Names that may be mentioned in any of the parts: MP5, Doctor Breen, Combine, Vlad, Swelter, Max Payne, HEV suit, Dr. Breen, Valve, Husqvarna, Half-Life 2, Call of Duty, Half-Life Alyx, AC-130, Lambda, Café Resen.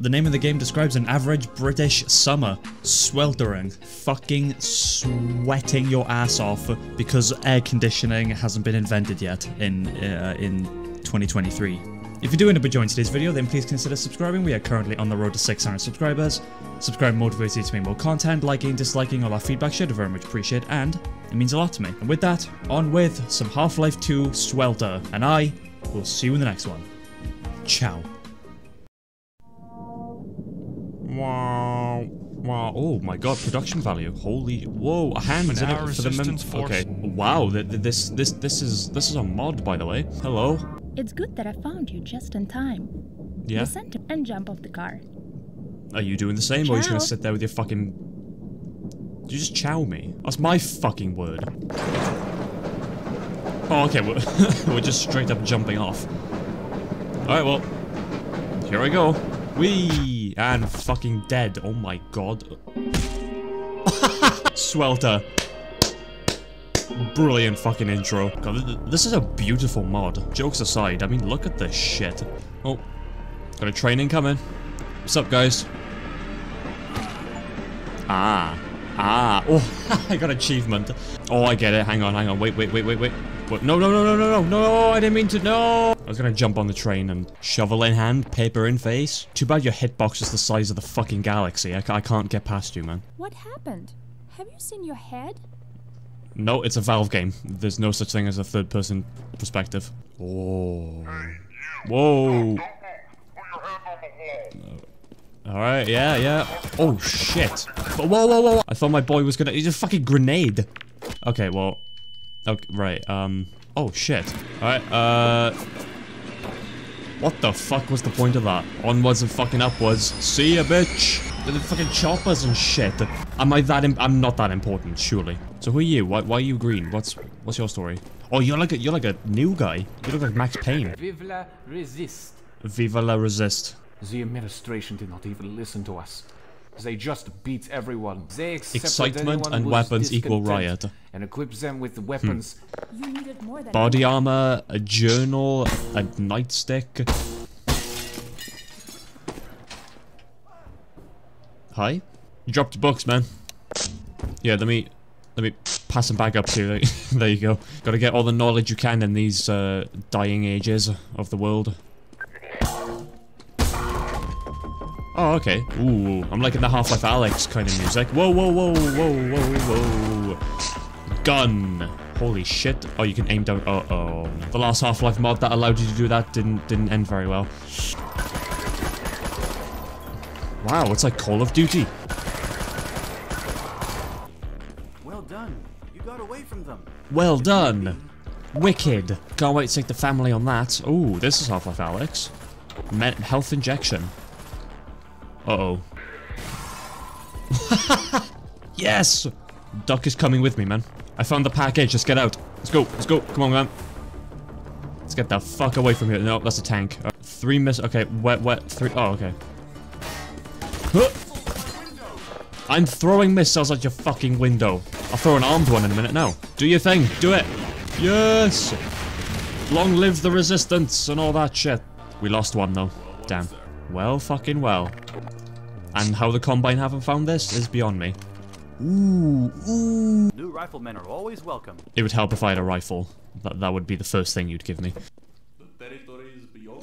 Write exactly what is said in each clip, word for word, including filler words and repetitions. The name of the game describes an average British summer. Sweltering. Fucking sweating your ass off because air conditioning hasn't been invented yet in, uh, in twenty twenty-three. If you do end up enjoying today's video, then please consider subscribing. We are currently on the road to six hundred subscribers. Subscribe motivates you to make more content. Liking, disliking, all our feedback should very much appreciate, and it means a lot to me. And with that, on with some Half-Life two Swelter, and I will see you in the next one. Ciao. Wow, wow! Oh my God, production value. Holy, whoa! A hand in it for the mem. Okay. Wow, th th this, this, this is this is a mod, by the way. Hello. It's good that I found you just in time. Yeah. Descend and jump off the car. Are you doing the same, ciao. Or are you just gonna sit there with your fucking? You just chow me. That's my fucking word. Oh, okay. We're we're just straight up jumping off. All right, well, here I go. Whee! And fucking dead. Oh my God. Swelter. Brilliant fucking intro. God, this is a beautiful mod. Jokes aside, I mean, look at this shit. Oh, got a train incoming. What's up, guys? Ah. Ah. Oh, I got achievement. Oh, I get it. Hang on, hang on. Wait, wait, wait, wait, wait. What? No, no, no, no, no, no, no, I didn't mean to, no! I was gonna jump on the train and shovel in hand, paper in face. Too bad your hitbox is the size of the fucking galaxy. I, I can't get past you, man. What happened? Have you seen your head? No, it's a Valve game. There's no such thing as a third-person perspective. Oh. Hey, whoa. Uh, Alright, yeah, yeah. Oh, shit. Whoa, whoa, whoa, whoa. I thought my boy was gonna- he's a fucking grenade. Okay, well. Okay, right, um... oh, shit. Alright, uh... what the fuck was the point of that? Onwards and fucking upwards. See ya, bitch! The fucking choppers and shit. Am I that im- I'm not that important, surely. So who are you? Why, why are you green? What's- what's your story? Oh, you're like a- you're like a new guy. You look like Max Payne. Vive la resist. Vive la resist. The administration did not even listen to us. They just beat everyone. They excitement and weapons equal riot. And equip them with weapons. Hmm. You needed more than body anyone. Armor, a journal, a nightstick. Hi? You dropped books, man. Yeah, let me let me pass them back up to you. There you go. Gotta get all the knowledge you can in these uh, dying ages of the world. Oh, okay. Ooh, I'm liking the Half-Life Alyx kind of music. Whoa, whoa, whoa, whoa, whoa, whoa. Gun. Holy shit. Oh, you can aim down. Uh oh. The last Half-Life mod that allowed you to do that didn't didn't end very well. Wow, it's like Call of Duty. Well done. You got away from them. Well done. Wicked. Can't wait to take the family on that. Ooh, this is Half-Life Alyx. Me- health injection. Uh oh. Yes! Duck is coming with me, man. I found the package. Let's get out. Let's go. Let's go. Come on, man. Let's get the fuck away from here. No, that's a tank. Uh, three miss. Okay, wet, wet. Three. Oh, okay. Huh. I'm throwing missiles at your fucking window. I'll throw an armed one in a minute now. Do your thing. Do it. Yes! Long live the resistance and all that shit. We lost one, though. Damn. Well, fucking well. And how the Combine haven't found this is beyond me. Ooh, ooh. New riflemen are always welcome. It would help if I had a rifle. That, that would be the first thing you'd give me.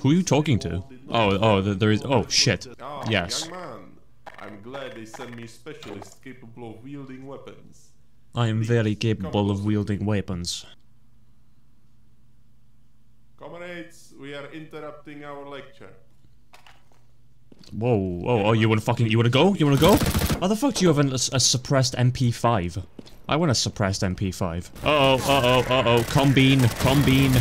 Who are you talking to? Oh, oh, there is... oh, shit. Yes. I'm glad they sent me specialists capable of wielding weapons. I am very capable of wielding weapons. Comrades, we are interrupting our lecture. Whoa, whoa, oh, you wanna fucking, you wanna go? You wanna go? How the fuck do you have an, a, a suppressed M P five? I want a suppressed M P five. Uh-oh, uh-oh, uh-oh, Combine, Combine.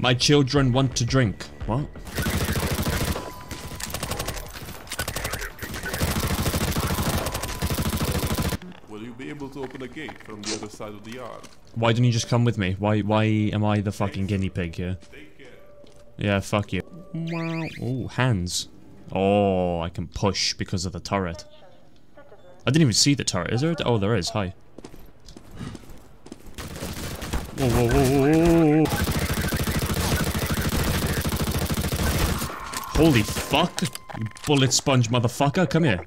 My children want to drink. What? Will you be able to open a gate from the other side of the yard? Why didn't you just come with me? Why, why am I the fucking guinea pig here? Yeah, fuck you. Oh, hands. Oh, I can push because of the turret. I didn't even see the turret. Is there? A oh, there is. Hi. Whoa, whoa, whoa, whoa, whoa. Holy fuck! You bullet sponge motherfucker, come here.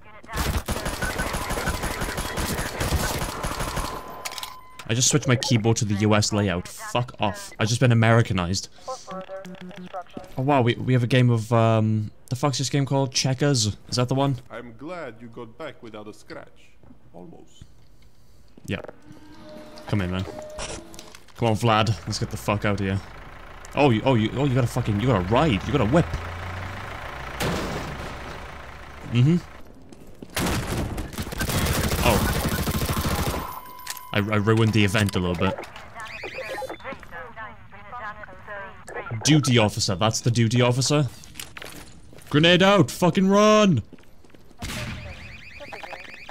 I just switched my keyboard to the U S layout. Fuck off. I've just been Americanized. Oh wow, we, we have a game of, um... the fuck's this game called? Checkers? Is that the one? I'm glad you got back without a scratch. Almost. Yeah. Come in, man. Come on, Vlad. Let's get the fuck out of here. Oh, you, oh, you, oh, you got a fucking, you got a ride. You got a whip. Mm-hmm. Oh. I, I ruined the event a little bit. Duty officer, that's the duty officer. Grenade out, fucking run!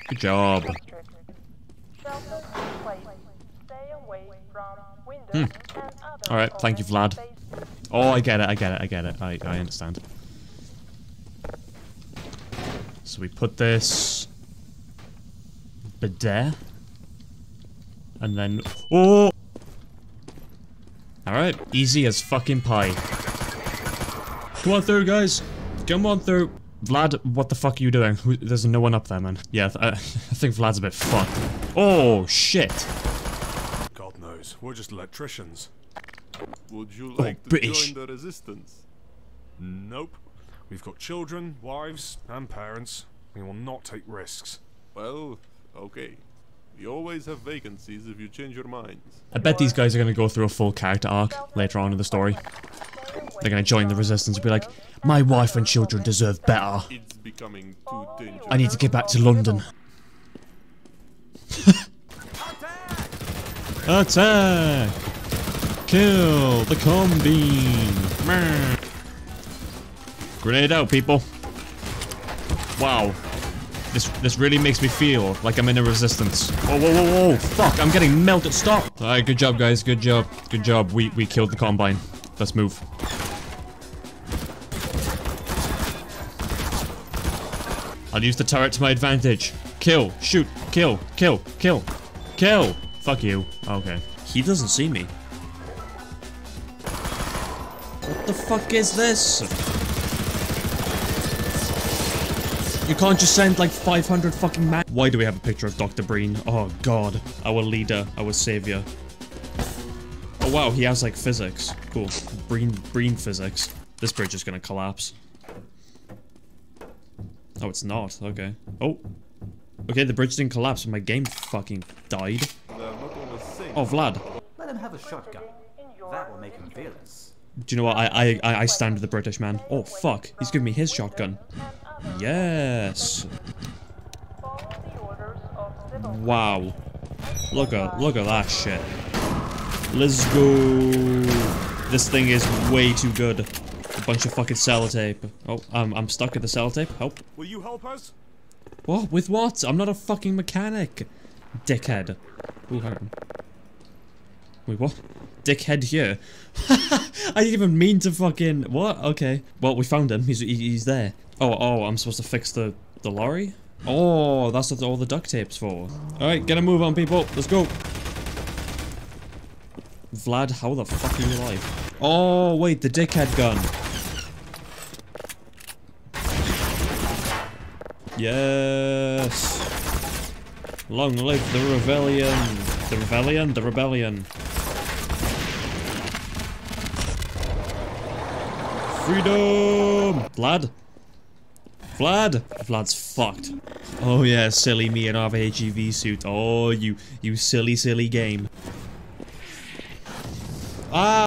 Good job. Hmm. Alright, thank you, Vlad. Oh, I get it, I get it, I get it. I, I understand. So we put this... bidet. And then, oh! Alright, easy as fucking pie. Come on through, guys! Come on through! Vlad, what the fuck are you doing? Who, there's no one up there, man. Yeah, th I, I think Vlad's a bit fucked. Oh, shit! God knows, we're just electricians. Would you like oh, to join the resistance? Nope. We've got children, wives, and parents. We will not take risks. Well, okay. You always have vacancies if you change your minds. I bet these guys are going to go through a full character arc later on in the story. They're going to join the resistance and be like, my wife and children deserve better. It's becoming too dangerous. I need to get back to London. Attack! Kill the Combine! Grenade out, people. Wow. This, this really makes me feel like I'm in a resistance. Whoa, whoa, whoa, whoa, fuck, I'm getting melted, stop! Alright, good job, guys, good job, good job, we, we killed the Combine. Let's move. I'll use the turret to my advantage. Kill, shoot, kill, kill, kill, kill! Fuck you. Okay. He doesn't see me. What the fuck is this? You can't just send like five hundred fucking man- Why do we have a picture of Doctor Breen? Oh god. Our leader. Our savior. Oh wow, he has like physics. Cool. Breen- Breen physics. This bridge is gonna collapse. Oh, it's not. Okay. Oh. Okay, the bridge didn't collapse, but my game fucking died. Oh, Vlad. Let him have a shotgun. That will make him fearless. Do you know what? I- I- I stand with the British man. Oh fuck. He's giving me his shotgun. Yes. Wow. Look at look at that shit. Let's go. This thing is way too good. A bunch of fucking sellotape. Oh, I'm I'm stuck at the sellotape. Help. Will you help us? What? With what? I'm not a fucking mechanic. Dickhead. Ooh, hang on. Wait, what? Dickhead here. I didn't even mean to fucking... What? Okay. Well, we found him. He's, he's there. Oh, oh, I'm supposed to fix the, the lorry? Oh, that's what all the duct tape's for. Alright, get a move on, people. Let's go. Vlad, how the fuck are you alive? Oh, wait, the dickhead gun. Yes. Long live the rebellion. The rebellion? The rebellion. Freedom! Vlad? Vlad? Vlad's fucked. Oh yeah, silly me in our H E V suit. Oh, you, you silly, silly game. Ah!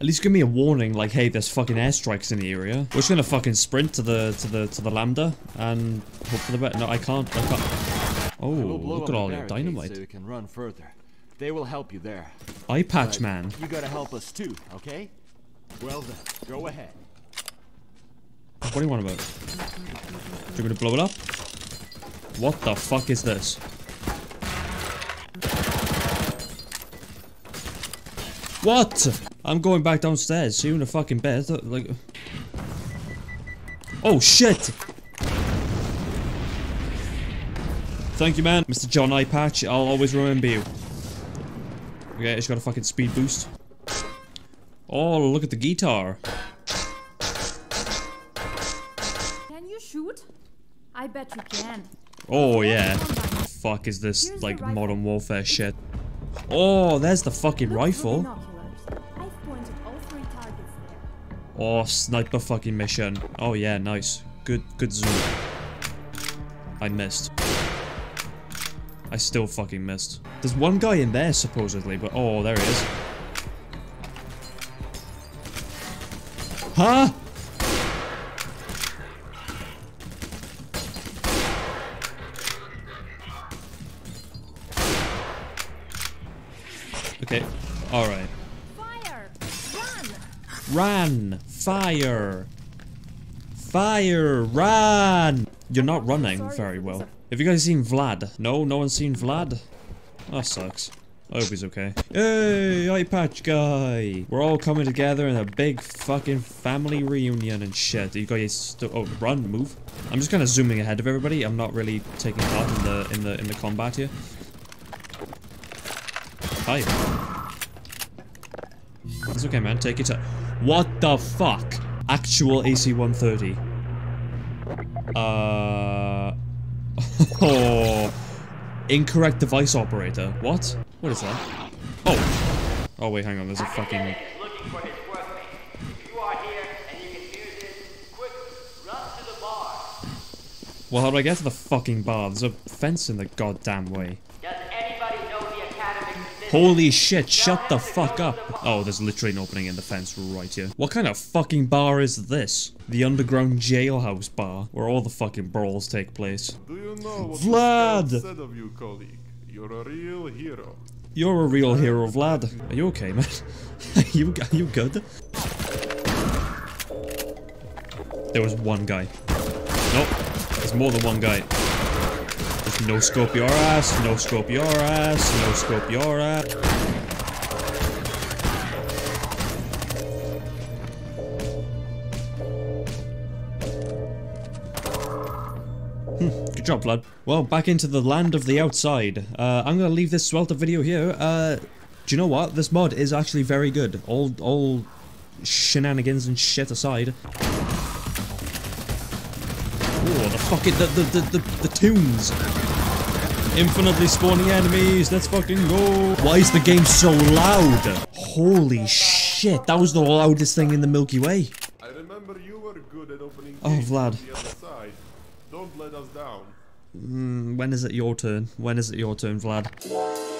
At least give me a warning, like, hey, there's fucking airstrikes in the area. We're just gonna fucking sprint to the to the to the Lambda and hope for the best. No, I can't. I can't. Oh, look at all your dynamite. So we can run further. They will help you there. Eye patch, man. You gotta help us too, okay? Well then, go ahead. What do you want about? Do you want to blow it up? What the fuck is this? What? I'm going back downstairs. See you in a fucking bed. Like, oh shit! Thank you, man. Mister John Eye Patch, I'll always remember you. Okay, I just got a fucking speed boost. Oh, look at the guitar. Can you shoot? I bet you can. Oh, yeah. What the fuck is this, Here's like, Modern Warfare shit? Oh, there's the fucking look rifle. I've pointed all three targets there. Oh, sniper fucking mission. Oh, yeah, nice. Good, good zoom. I missed. I still fucking missed. There's one guy in there, supposedly, but oh, there he is. Huh? Okay, alright. Fire! Run! Run! Fire! Fire! Run! You're not running very well. Have you guys seen Vlad? No? No one's seen Vlad? That sucks. I hope he's okay. Hey, eye patch guy! We're all coming together in a big fucking family reunion and shit. You guys, oh, run, move. I'm just kind of zooming ahead of everybody. I'm not really taking part in the in the in the combat here. Hi. It's okay, man. Take your time. What the fuck? Actual A C one thirty. Uh, oh, incorrect device operator. What? What is that? Oh, oh wait, hang on. There's a fucking. Well, how do I get to the fucking bar? There's a fence in the goddamn way. Does anybody know the academic system? Holy shit! Shut the fuck up. Oh, there's literally an opening in the fence right here. What kind of fucking bar is this? The underground jailhouse bar, where all the fucking brawls take place. Do you know what Vlad said of you, colleague? You're a real hero. You're a real hero, Vlad. Are you okay, man? Are you, are you good? There was one guy. Nope. There's more than one guy. There's no scope your ass, no scope your ass, no scope your ass. Good job, lad. Well, back into the land of the outside. Uh, I'm gonna leave this Swelter video here. Uh, do you know what? This mod is actually very good. All, all shenanigans and shit aside. Ooh, the fucking, the, the, the, the, the tunes. Infinitely spawning enemies, let's fucking go. Why is the game so loud? Holy shit, that was the loudest thing in the Milky Way. I remember you were good at opening oh, Vlad. Don't let us down. Mm, when is it your turn? When is it your turn, Vlad?